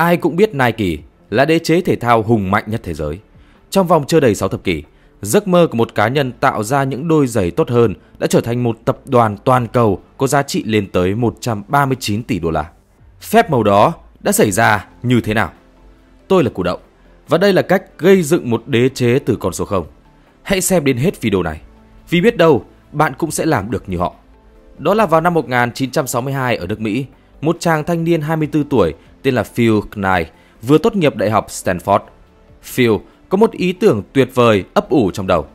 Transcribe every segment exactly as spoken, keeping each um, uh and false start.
Ai cũng biết Nike là đế chế thể thao hùng mạnh nhất thế giới. Trong vòng chưa đầy sáu thập kỷ, giấc mơ của một cá nhân tạo ra những đôi giày tốt hơn đã trở thành một tập đoàn toàn cầu có giá trị lên tới một trăm ba mươi chín tỷ đô la. Phép màu đó đã xảy ra như thế nào? Tôi là Củ Đậu và đây là cách gây dựng một đế chế từ con số không. Hãy xem đến hết video này vì biết đâu bạn cũng sẽ làm được như họ. Đó là vào năm một nghìn chín trăm sáu mươi hai ở nước Mỹ, một chàng thanh niên hai mươi tư tuổi tên là Phil Knight vừa tốt nghiệp đại học Stanford. Phil có một ý tưởng tuyệt vời ấp ủ trong đầu.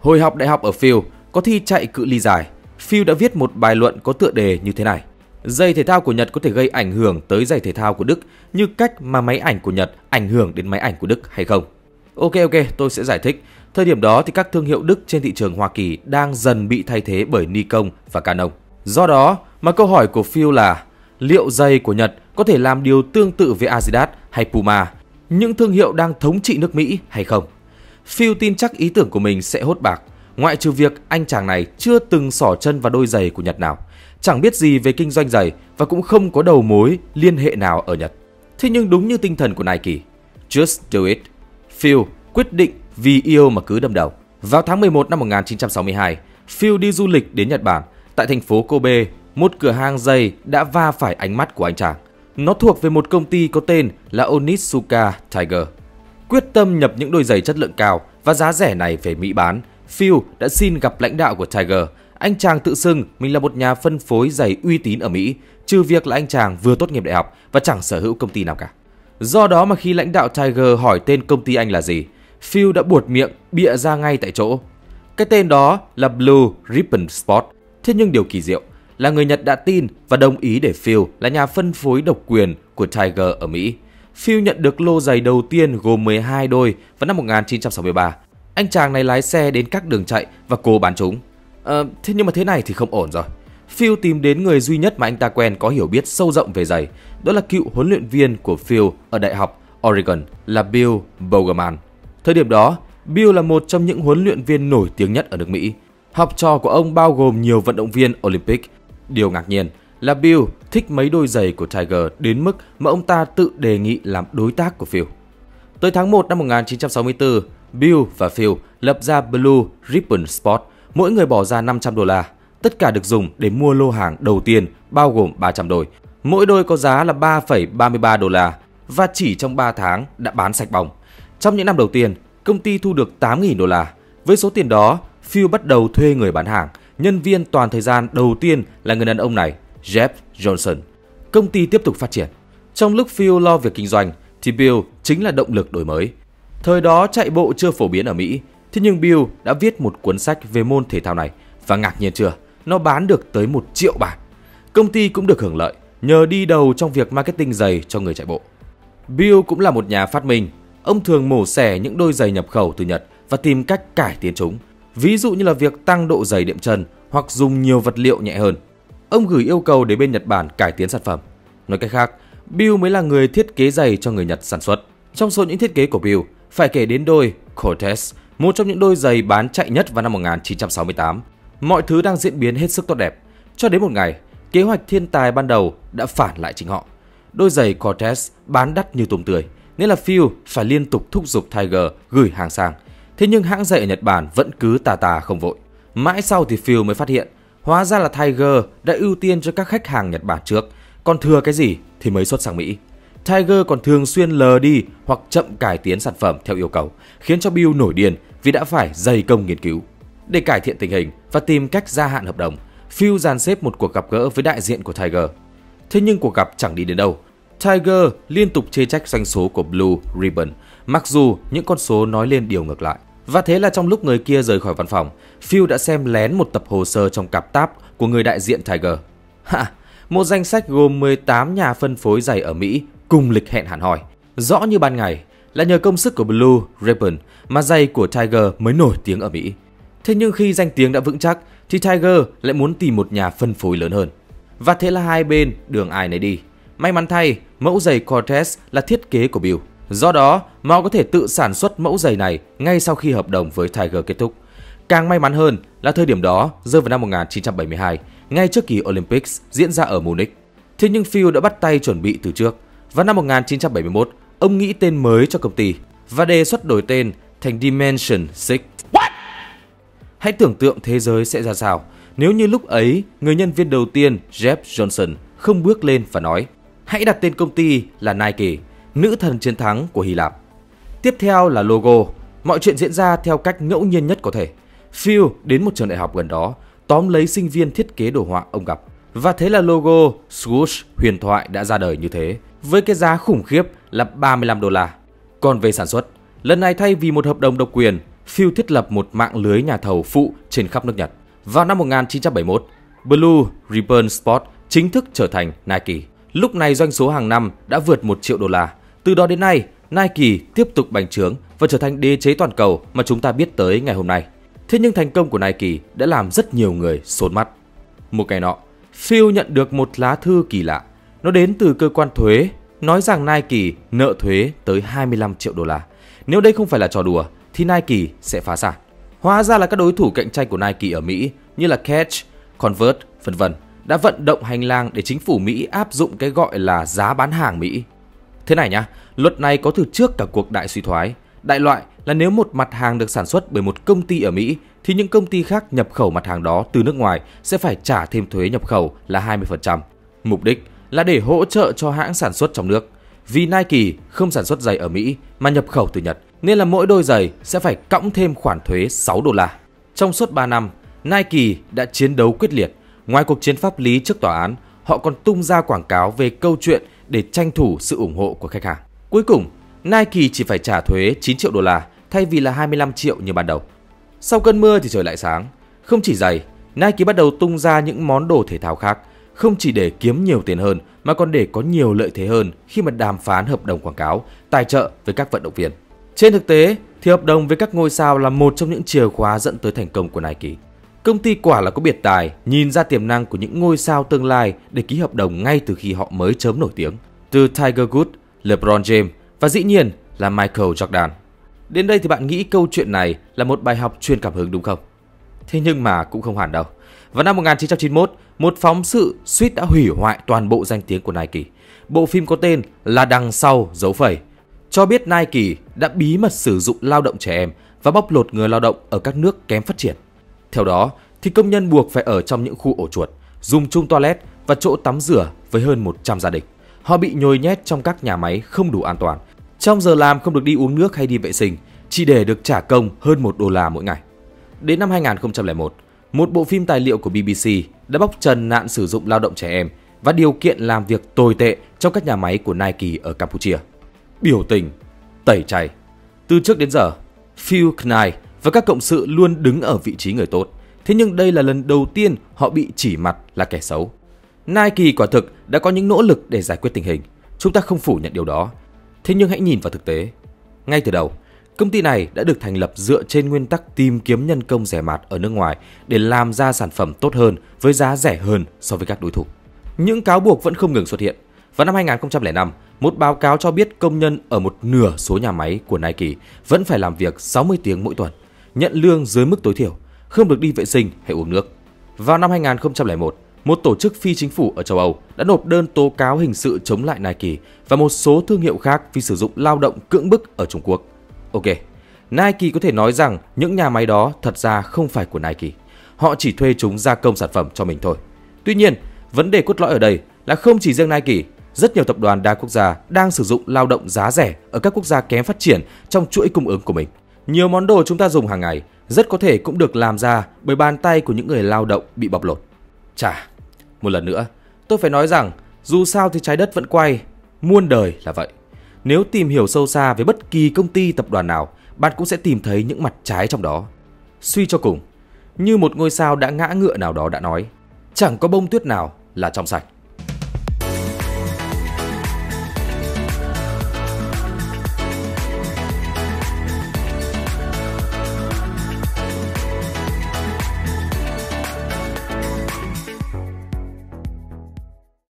Hồi học đại học ở Phil có thi chạy cự ly dài, Phil đã viết một bài luận có tựa đề như thế này: giày thể thao của Nhật có thể gây ảnh hưởng tới giày thể thao của Đức như cách mà máy ảnh của Nhật ảnh hưởng đến máy ảnh của Đức hay không? Ok ok, tôi sẽ giải thích. Thời điểm đó thì các thương hiệu Đức trên thị trường Hoa Kỳ đang dần bị thay thế bởi Nikon và Canon. Do đó mà câu hỏi của Phil là liệu giày của Nhật có thể làm điều tương tự với Adidas hay Puma, những thương hiệu đang thống trị nước Mỹ hay không? Phil tin chắc ý tưởng của mình sẽ hốt bạc, ngoại trừ việc anh chàng này chưa từng xỏ chân vào đôi giày của Nhật nào, chẳng biết gì về kinh doanh giày và cũng không có đầu mối liên hệ nào ở Nhật. Thế nhưng đúng như tinh thần của Nike, just do it, Phil quyết định vì yêu mà cứ đâm đầu. Vào tháng mười một năm một nghìn chín trăm sáu mươi hai, Phil đi du lịch đến Nhật Bản. Tại thành phố Kobe, một cửa hàng giày đã va phải ánh mắt của anh chàng. Nó thuộc về một công ty có tên là Onitsuka Tiger. Quyết tâm nhập những đôi giày chất lượng cao và giá rẻ này về Mỹ bán, Phil đã xin gặp lãnh đạo của Tiger. Anh chàng tự xưng mình là một nhà phân phối giày uy tín ở Mỹ, trừ việc là anh chàng vừa tốt nghiệp đại học và chẳng sở hữu công ty nào cả. Do đó mà khi lãnh đạo Tiger hỏi tên công ty anh là gì, Phil đã buột miệng bịa ra ngay tại chỗ. Cái tên đó là Blue Ribbon Sports. Thế nhưng điều kỳ diệu là người Nhật đã tin và đồng ý để Phil là nhà phân phối độc quyền của Tiger ở Mỹ. Phil nhận được lô giày đầu tiên gồm mười hai đôi vào năm một nghìn chín trăm sáu mươi ba. Anh chàng này lái xe đến các đường chạy và cố bán chúng. À, thế nhưng mà thế này thì không ổn rồi. Phil tìm đến người duy nhất mà anh ta quen có hiểu biết sâu rộng về giày. Đó là cựu huấn luyện viên của Phil ở Đại học Oregon là Bill Bogerman. Thời điểm đó, Bill là một trong những huấn luyện viên nổi tiếng nhất ở nước Mỹ. Học trò của ông bao gồm nhiều vận động viên Olympic. Điều ngạc nhiên là Bill thích mấy đôi giày của Tiger đến mức mà ông ta tự đề nghị làm đối tác của Phil. Tới tháng một năm một nghìn chín trăm sáu mươi tư, Bill và Phil lập ra Blue Ribbon Sports. Mỗi người bỏ ra năm trăm đô la. Tất cả được dùng để mua lô hàng đầu tiên bao gồm ba trăm đôi. Mỗi đôi có giá là ba phẩy ba mươi ba đô la và chỉ trong ba tháng đã bán sạch bóng. Trong những năm đầu tiên, công ty thu được tám nghìn đô la. Với số tiền đó, Phil bắt đầu thuê người bán hàng. Nhân viên toàn thời gian đầu tiên là người đàn ông này, Jeff Johnson. Công ty tiếp tục phát triển. Trong lúc Phil lo việc kinh doanh, thì Bill chính là động lực đổi mới. Thời đó chạy bộ chưa phổ biến ở Mỹ, thế nhưng Bill đã viết một cuốn sách về môn thể thao này. Và ngạc nhiên chưa, nó bán được tới một triệu bản. Công ty cũng được hưởng lợi nhờ đi đầu trong việc marketing giày cho người chạy bộ. Bill cũng là một nhà phát minh. Ông thường mổ xẻ những đôi giày nhập khẩu từ Nhật và tìm cách cải tiến chúng. Ví dụ như là việc tăng độ dày đệm chân hoặc dùng nhiều vật liệu nhẹ hơn. Ông gửi yêu cầu đến bên Nhật Bản cải tiến sản phẩm. Nói cách khác, Bill mới là người thiết kế giày cho người Nhật sản xuất. Trong số những thiết kế của Bill, phải kể đến đôi Cortez, một trong những đôi giày bán chạy nhất vào năm một nghìn chín trăm sáu mươi tám. Mọi thứ đang diễn biến hết sức tốt đẹp. Cho đến một ngày, kế hoạch thiên tài ban đầu đã phản lại chính họ. Đôi giày Cortez bán đắt như tôm tươi, nên là Phil phải liên tục thúc giục Tiger gửi hàng sang. Thế nhưng hãng giày ở Nhật Bản vẫn cứ tà tà không vội. Mãi sau thì Phil mới phát hiện, hóa ra là Tiger đã ưu tiên cho các khách hàng Nhật Bản trước, còn thừa cái gì thì mới xuất sang Mỹ. Tiger còn thường xuyên lờ đi hoặc chậm cải tiến sản phẩm theo yêu cầu, khiến cho Bill nổi điên vì đã phải dày công nghiên cứu. Để cải thiện tình hình và tìm cách gia hạn hợp đồng, Phil dàn xếp một cuộc gặp gỡ với đại diện của Tiger. Thế nhưng cuộc gặp chẳng đi đến đâu. Tiger liên tục chê trách doanh số của Blue Ribbon, mặc dù những con số nói lên điều ngược lại. Và thế là trong lúc người kia rời khỏi văn phòng, Phil đã xem lén một tập hồ sơ trong cặp táp của người đại diện Tiger. Ha, một danh sách gồm mười tám nhà phân phối giày ở Mỹ cùng lịch hẹn hẳn hoi. Rõ như ban ngày là nhờ công sức của Blue Ribbon mà giày của Tiger mới nổi tiếng ở Mỹ. Thế nhưng khi danh tiếng đã vững chắc thì Tiger lại muốn tìm một nhà phân phối lớn hơn. Và thế là hai bên đường ai nấy đi. May mắn thay, mẫu giày Cortez là thiết kế của Bill. Do đó, Mao có thể tự sản xuất mẫu giày này ngay sau khi hợp đồng với Tiger kết thúc. Càng may mắn hơn là thời điểm đó rơi vào năm một nghìn chín trăm bảy mươi hai, ngay trước kỳ Olympics diễn ra ở Munich. Thế nhưng Phil đã bắt tay chuẩn bị từ trước. Vào năm một nghìn chín trăm bảy mươi mốt, ông nghĩ tên mới cho công ty và đề xuất đổi tên thành Dimension Six. What? Hãy tưởng tượng thế giới sẽ ra sao nếu như lúc ấy người nhân viên đầu tiên Jeff Johnson không bước lên và nói hãy đặt tên công ty là Nike, nữ thần chiến thắng của Hy Lạp. Tiếp theo là logo. Mọi chuyện diễn ra theo cách ngẫu nhiên nhất có thể. Phil đến một trường đại học gần đó, tóm lấy sinh viên thiết kế đồ họa ông gặp. Và thế là logo Swoosh huyền thoại đã ra đời như thế, với cái giá khủng khiếp là ba mươi lăm đô la. Còn về sản xuất, lần này thay vì một hợp đồng độc quyền, Phil thiết lập một mạng lưới nhà thầu phụ trên khắp nước Nhật. Vào năm một nghìn chín trăm bảy mươi mốt, Blue Ribbon Sports chính thức trở thành Nike. Lúc này doanh số hàng năm đã vượt một triệu đô la. Từ đó đến nay, Nike tiếp tục bành trướng và trở thành đế chế toàn cầu mà chúng ta biết tới ngày hôm nay. Thế nhưng thành công của Nike đã làm rất nhiều người sốn mắt. Một ngày nọ, Phil nhận được một lá thư kỳ lạ. Nó đến từ cơ quan thuế, nói rằng Nike nợ thuế tới hai mươi lăm triệu đô la. Nếu đây không phải là trò đùa thì Nike sẽ phá sản. Hóa ra là các đối thủ cạnh tranh của Nike ở Mỹ như là Keds, Converse, vân vân đã vận động hành lang để chính phủ Mỹ áp dụng cái gọi là giá bán hàng Mỹ. Thế này nhá, luật này có từ trước cả cuộc đại suy thoái. Đại loại là nếu một mặt hàng được sản xuất bởi một công ty ở Mỹ thì những công ty khác nhập khẩu mặt hàng đó từ nước ngoài sẽ phải trả thêm thuế nhập khẩu là hai mươi phần trăm. Mục đích là để hỗ trợ cho hãng sản xuất trong nước. Vì Nike không sản xuất giày ở Mỹ mà nhập khẩu từ Nhật, nên là mỗi đôi giày sẽ phải cõng thêm khoản thuế sáu đô la. Trong suốt ba năm, Nike đã chiến đấu quyết liệt. Ngoài cuộc chiến pháp lý trước tòa án, họ còn tung ra quảng cáo về câu chuyện để tranh thủ sự ủng hộ của khách hàng. Cuối cùng, Nike chỉ phải trả thuế chín triệu đô la thay vì là hai mươi lăm triệu như ban đầu. Sau cơn mưa thì trời lại sáng. Không chỉ giày, Nike bắt đầu tung ra những món đồ thể thao khác, không chỉ để kiếm nhiều tiền hơn mà còn để có nhiều lợi thế hơn khi mà đàm phán hợp đồng quảng cáo, tài trợ với các vận động viên. Trên thực tế thì hợp đồng với các ngôi sao là một trong những chìa khóa dẫn tới thành công của Nike. Công ty quả là có biệt tài, nhìn ra tiềm năng của những ngôi sao tương lai để ký hợp đồng ngay từ khi họ mới chớm nổi tiếng. Từ Tiger Woods, LeBron James và dĩ nhiên là Michael Jordan. Đến đây thì bạn nghĩ câu chuyện này là một bài học truyền cảm hứng đúng không? Thế nhưng mà cũng không hẳn đâu. Vào năm một nghìn chín trăm chín mươi mốt, một phóng sự suýt đã hủy hoại toàn bộ danh tiếng của Nike. Bộ phim có tên là Đằng Sau Dấu Phẩy cho biết Nike đã bí mật sử dụng lao động trẻ em và bóc lột người lao động ở các nước kém phát triển. Theo đó thì công nhân buộc phải ở trong những khu ổ chuột, dùng chung toilet và chỗ tắm rửa với hơn một trăm gia đình. Họ bị nhồi nhét trong các nhà máy không đủ an toàn, trong giờ làm không được đi uống nước hay đi vệ sinh, chỉ để được trả công hơn một đô la mỗi ngày. Đến năm hai nghìn không trăm lẻ một, một bộ phim tài liệu của B B C đã bóc trần nạn sử dụng lao động trẻ em và điều kiện làm việc tồi tệ trong các nhà máy của Nike ở Campuchia. Biểu tình, tẩy chay. Từ trước đến giờ, Phil Knight và các cộng sự luôn đứng ở vị trí người tốt. Thế nhưng đây là lần đầu tiên họ bị chỉ mặt là kẻ xấu. Nike quả thực đã có những nỗ lực để giải quyết tình hình. Chúng ta không phủ nhận điều đó. Thế nhưng hãy nhìn vào thực tế. Ngay từ đầu, công ty này đã được thành lập dựa trên nguyên tắc tìm kiếm nhân công rẻ mạt ở nước ngoài để làm ra sản phẩm tốt hơn với giá rẻ hơn so với các đối thủ. Những cáo buộc vẫn không ngừng xuất hiện. Vào năm hai nghìn không trăm lẻ năm, một báo cáo cho biết công nhân ở một nửa số nhà máy của Nike vẫn phải làm việc sáu mươi tiếng mỗi tuần, nhận lương dưới mức tối thiểu, không được đi vệ sinh hay uống nước. Vào năm hai nghìn không trăm lẻ một, một tổ chức phi chính phủ ở châu Âu đã nộp đơn tố cáo hình sự chống lại Nike và một số thương hiệu khác vì sử dụng lao động cưỡng bức ở Trung Quốc. Ok, Nike có thể nói rằng những nhà máy đó thật ra không phải của Nike. Họ chỉ thuê chúng gia công sản phẩm cho mình thôi. Tuy nhiên, vấn đề cốt lõi ở đây là không chỉ riêng Nike, rất nhiều tập đoàn đa quốc gia đang sử dụng lao động giá rẻ ở các quốc gia kém phát triển trong chuỗi cung ứng của mình. Nhiều món đồ chúng ta dùng hàng ngày rất có thể cũng được làm ra bởi bàn tay của những người lao động bị bóc lột. Chà, một lần nữa, tôi phải nói rằng dù sao thì trái đất vẫn quay, muôn đời là vậy. Nếu tìm hiểu sâu xa về bất kỳ công ty tập đoàn nào, bạn cũng sẽ tìm thấy những mặt trái trong đó. Suy cho cùng, như một ngôi sao đã ngã ngựa nào đó đã nói, chẳng có bông tuyết nào là trong sạch.